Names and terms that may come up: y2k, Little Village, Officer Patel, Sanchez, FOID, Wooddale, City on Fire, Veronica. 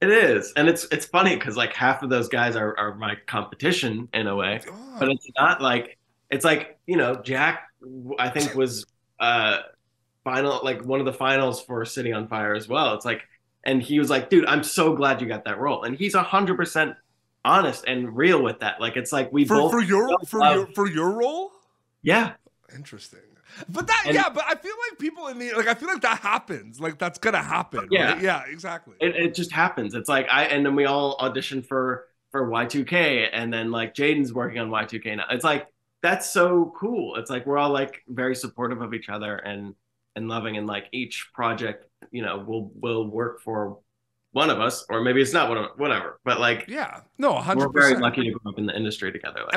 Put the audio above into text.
It is. And it's funny because like half of those guys are my competition in a way. God. But it's not like, it's like, you know, Jack, I think was final, like one of the finals for City on Fire as well. It's like, and he was like, dude, I'm so glad you got that role. And he's 100% honest and real with that. Like, it's like we both for your role. Yeah. Interesting. But that, and, yeah, but I feel like people in the, like, I feel like that happens. Like, that's going to happen. Yeah. Right? Yeah, exactly. It just happens. It's like, and then we all audition for Y2K, and then like Jaden's working on Y2K now. It's like, that's so cool. It's like, we're all like very supportive of each other and loving, and like each project, you know, will work for one of us, or maybe it's not one of, whatever, but like, yeah, no, 100%. We're very lucky to grow up in the industry together. Like.